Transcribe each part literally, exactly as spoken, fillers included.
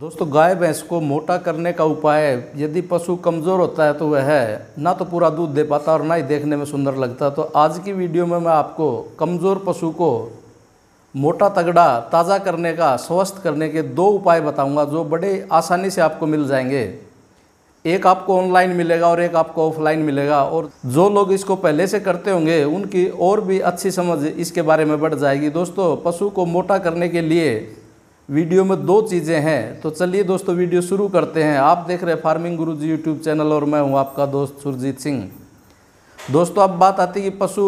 दोस्तों गाय भैंस को मोटा करने का उपाय, यदि पशु कमज़ोर होता है तो वह है ना तो पूरा दूध दे पाता और ना ही देखने में सुंदर लगता। तो आज की वीडियो में मैं आपको कमज़ोर पशु को मोटा तगड़ा ताज़ा करने का, स्वस्थ करने के दो उपाय बताऊंगा जो बड़े आसानी से आपको मिल जाएंगे। एक आपको ऑनलाइन मिलेगा और एक आपको ऑफलाइन मिलेगा, और जो लोग इसको पहले से करते होंगे उनकी और भी अच्छी समझ इसके बारे में बढ़ जाएगी। दोस्तों पशु को मोटा करने के लिए वीडियो में दो चीज़ें हैं, तो चलिए दोस्तों वीडियो शुरू करते हैं। आप देख रहे हैं फार्मिंग गुरुजी यूट्यूब चैनल और मैं हूं आपका दोस्त सुरजीत सिंह। दोस्तों अब बात आती है कि पशु,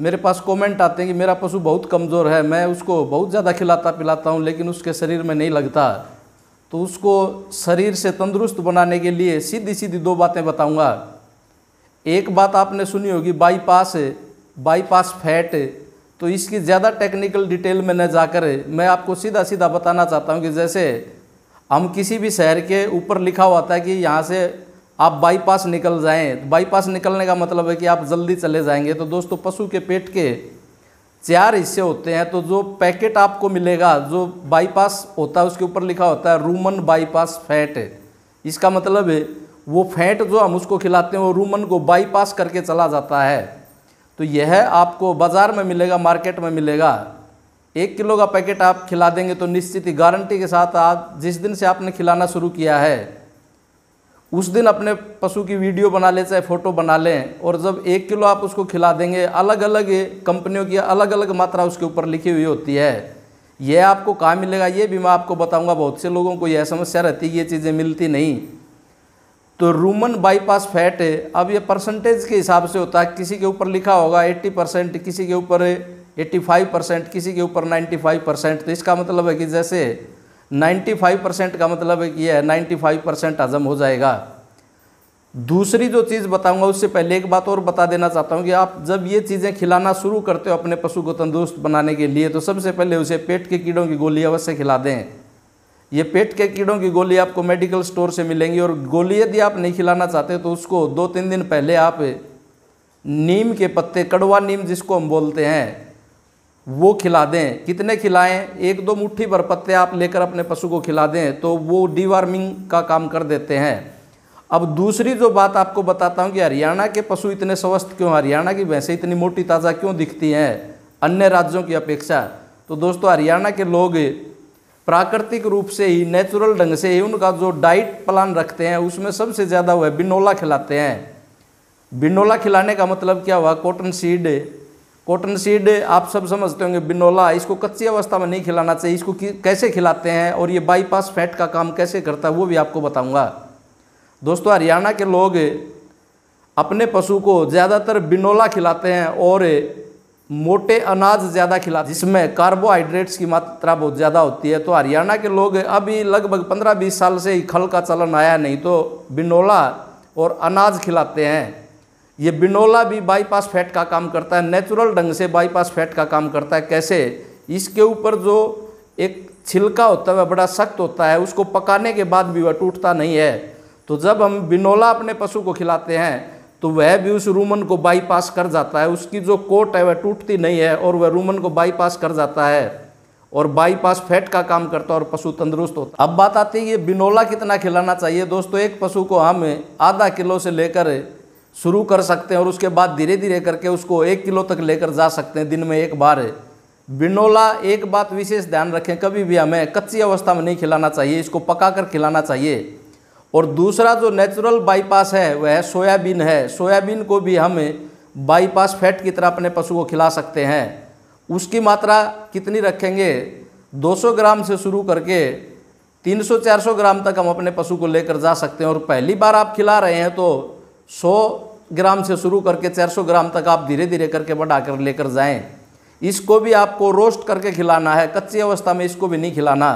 मेरे पास कमेंट आते हैं कि मेरा पशु बहुत कमज़ोर है, मैं उसको बहुत ज़्यादा खिलाता पिलाता हूं लेकिन उसके शरीर में नहीं लगता। तो उसको शरीर से तंदुरुस्त बनाने के लिए सीधी सीधी दो बातें बताऊँगा। एक बात आपने सुनी होगी bypass, bypass fat, तो इसकी ज़्यादा टेक्निकल डिटेल में न जाकर मैं आपको सीधा सीधा बताना चाहता हूं कि जैसे हम किसी भी शहर के ऊपर लिखा हुआ था कि यहां से आप बाईपास निकल जाएं, बाईपास निकलने का मतलब है कि आप जल्दी चले जाएंगे। तो दोस्तों पशु के पेट के चार हिस्से होते हैं, तो जो पैकेट आपको मिलेगा जो बाईपास होता है उसके ऊपर लिखा होता है रूमन बाईपास फैट। इसका मतलब है वो फैट जो हम उसको खिलाते हैं वो रूमन को बाईपास करके चला जाता है। तो यह आपको बाज़ार में मिलेगा, मार्केट में मिलेगा। एक किलो का पैकेट आप खिला देंगे तो निश्चित ही गारंटी के साथ आप जिस दिन से आपने खिलाना शुरू किया है उस दिन अपने पशु की वीडियो बना लें चाहे फ़ोटो बना लें, और जब एक किलो आप उसको खिला देंगे, अलग अलग कंपनियों की अलग अलग मात्रा उसके ऊपर लिखी हुई होती है। यह आपको कहाँ मिलेगा ये भी मैं आपको बताऊँगा। बहुत से लोगों को यह समस्या रहती है, ये चीज़ें मिलती नहीं। तो रूमन बाईपास फैट, अब ये परसेंटेज के हिसाब से होता है, किसी के ऊपर लिखा होगा अस्सी परसेंट, किसी के ऊपर पचासी परसेंट, किसी के ऊपर पचानवे परसेंट। तो इसका मतलब है कि जैसे पचानवे परसेंट का मतलब है कि यह पचानवे परसेंट हजम हो जाएगा। दूसरी जो चीज़ बताऊंगा उससे पहले एक बात और बता देना चाहता हूं कि आप जब ये चीज़ें खिलाना शुरू करते हो अपने पशु को तंदुरुस्त बनाने के लिए, तो सबसे पहले उसे पेट के कीड़ों की गोली अवश्य खिला दें। ये पेट के कीड़ों की गोली आपको मेडिकल स्टोर से मिलेंगी, और गोली यदि आप नहीं खिलाना चाहते तो उसको दो तीन दिन पहले आप नीम के पत्ते, कड़वा नीम जिसको हम बोलते हैं, वो खिला दें। कितने खिलाएं, एक दो मुट्ठी भर पत्ते आप लेकर अपने पशु को खिला दें तो वो डीवार्मिंग का काम कर देते हैं। अब दूसरी जो बात आपको बताता हूँ कि हरियाणा के पशु इतने स्वस्थ क्यों, हरियाणा की भैंसें इतनी मोटी ताज़ा क्यों दिखती हैं अन्य राज्यों की अपेक्षा। तो दोस्तों हरियाणा के लोग प्राकृतिक रूप से ही, नेचुरल ढंग से ही उनका जो डाइट प्लान रखते हैं उसमें सबसे ज़्यादा वह बिनोला खिलाते हैं। बिनोला खिलाने का मतलब क्या हुआ, कॉटन सीड। कॉटन सीड आप सब समझते होंगे, बिनोला इसको कच्ची अवस्था में नहीं खिलाना चाहिए। इसको कैसे खिलाते हैं और ये बाईपास फैट का काम कैसे करता है वो भी आपको बताऊँगा। दोस्तों हरियाणा के लोग अपने पशु को ज़्यादातर बिनोला खिलाते हैं और मोटे अनाज ज़्यादा खिला, जिसमें कार्बोहाइड्रेट्स की मात्रा बहुत ज़्यादा होती है। तो हरियाणा के लोग अभी लगभग पंद्रह बीस साल से ही खल का चलन आया, नहीं तो बिनोला और अनाज खिलाते हैं। ये बिनोला भी बाईपास फैट का काम करता है, नेचुरल ढंग से बाईपास फैट का काम करता है। कैसे, इसके ऊपर जो एक छिलका होता है वह बड़ा सख्त होता है, उसको पकाने के बाद भी वह टूटता नहीं है। तो जब हम बिनोला अपने पशु को खिलाते हैं तो वह भी उस रूमन को बाईपास कर जाता है, उसकी जो कोट है वह टूटती नहीं है और वह रूमन को बाईपास कर जाता है और बाईपास फैट का काम करता है और पशु तंदुरुस्त होता है। अब बात आती है ये बिनोला कितना खिलाना चाहिए। दोस्तों एक पशु को हम आधा किलो से लेकर शुरू कर सकते हैं और उसके बाद धीरे धीरे करके उसको एक किलो तक लेकर जा सकते हैं दिन में एक बार। बिनोला, एक बात विशेष ध्यान रखें, कभी भी हमें कच्ची अवस्था में नहीं खिलाना चाहिए, इसको पका कर खिलाना चाहिए। और दूसरा जो नेचुरल बाईपास है वह सोयाबीन है। सोयाबीन को भी हम बाईपास फैट की तरह अपने पशु को खिला सकते हैं। उसकी मात्रा कितनी रखेंगे, दो सौ ग्राम से शुरू करके तीन सौ चार सौ ग्राम तक हम अपने पशु को लेकर जा सकते हैं। और पहली बार आप खिला रहे हैं तो सौ ग्राम से शुरू करके चार सौ ग्राम तक आप धीरे धीरे करके बढ़ाकर लेकर जाएं। इसको भी आपको रोस्ट करके खिलाना है, कच्ची अवस्था में इसको भी नहीं खिलाना।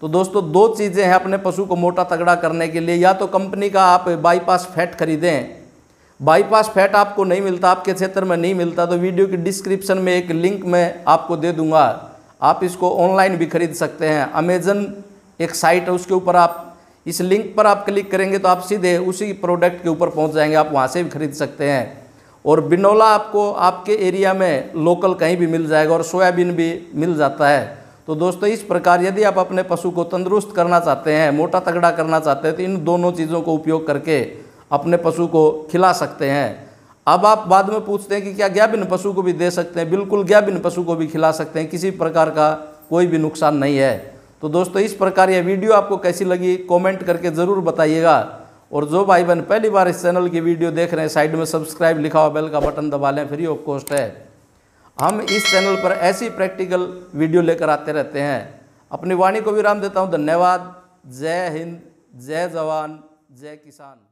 तो दोस्तों दो चीज़ें हैं अपने पशु को मोटा तगड़ा करने के लिए। या तो कंपनी का आप बाईपास फैट खरीदें, बाईपास फैट आपको नहीं मिलता, आपके क्षेत्र में नहीं मिलता तो वीडियो की डिस्क्रिप्शन में एक लिंक मैं आपको दे दूंगा, आप इसको ऑनलाइन भी खरीद सकते हैं। अमेजन एक साइट है, उसके ऊपर आप इस लिंक पर आप क्लिक करेंगे तो आप सीधे उसी प्रोडक्ट के ऊपर पहुँच जाएंगे, आप वहाँ से भी खरीद सकते हैं। और बिनोला आपको आपके एरिया में लोकल कहीं भी मिल जाएगा और सोयाबीन भी मिल जाता है। तो दोस्तों इस प्रकार यदि आप अपने पशु को तंदुरुस्त करना चाहते हैं, मोटा तगड़ा करना चाहते हैं, तो इन दोनों चीज़ों को उपयोग करके अपने पशु को खिला सकते हैं। अब आप बाद में पूछते हैं कि क्या गाभिन पशु को भी दे सकते हैं? बिल्कुल, गाभिन पशु को भी खिला सकते हैं, किसी प्रकार का कोई भी नुकसान नहीं है। तो दोस्तों इस प्रकार यह वीडियो आपको कैसी लगी कॉमेंट करके ज़रूर बताइएगा। और जो भाई बहन पहली बार इस चैनल की वीडियो देख रहे हैं, साइड में सब्सक्राइब लिखा हुआ बेल का बटन दबा लें, फ्री ऑफ कॉस्ट है। हम इस चैनल पर ऐसी प्रैक्टिकल वीडियो लेकर आते रहते हैं। अपनी वाणी को विराम देता हूं। धन्यवाद। जय हिंद, जय जवान, जय किसान।